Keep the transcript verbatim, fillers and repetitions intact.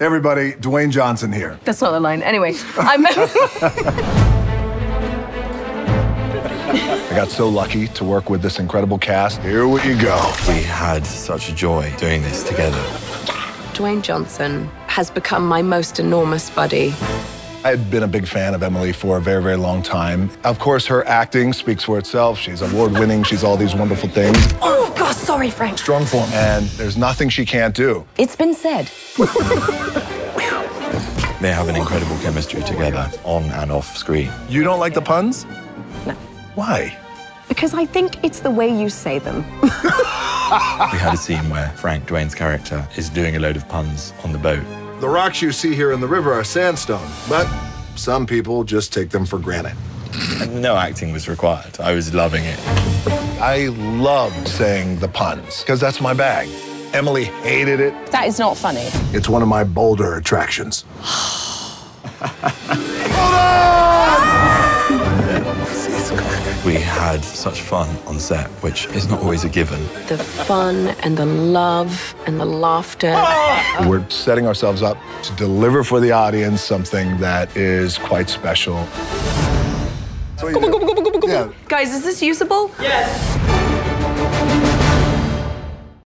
Everybody, Dwayne Johnson here. That's not the line. Anyway, I'm... I got so lucky to work with this incredible cast. Here we go. We had such a joy doing this together. Dwayne Johnson has become my most enormous buddy. I had been a big fan of Emily for a very, very long time. Of course, her acting speaks for itself. She's award-winning. She's all these wonderful things. Oh, God, sorry, Frank. Strong form. And there's nothing she can't do. It's been said. They have an incredible chemistry together, on and off screen. You don't like the puns? No. Why? Because I think it's the way you say them. We had a scene where Frank, Dwayne's character, is doing a load of puns on the boat. The rocks you see here in the river are sandstone, but some people just take them for granted. No acting was required. I was loving it. I loved saying the puns, because that's my bag. Emily hated it. That is not funny. It's one of my bolder attractions. We had such fun on set, which is not always a given. The fun and the love and the laughter. Ah! We're setting ourselves up to deliver for the audience something that is quite special. Go, go, go, go, go, go. Yeah. Guys, is this usable? Yes.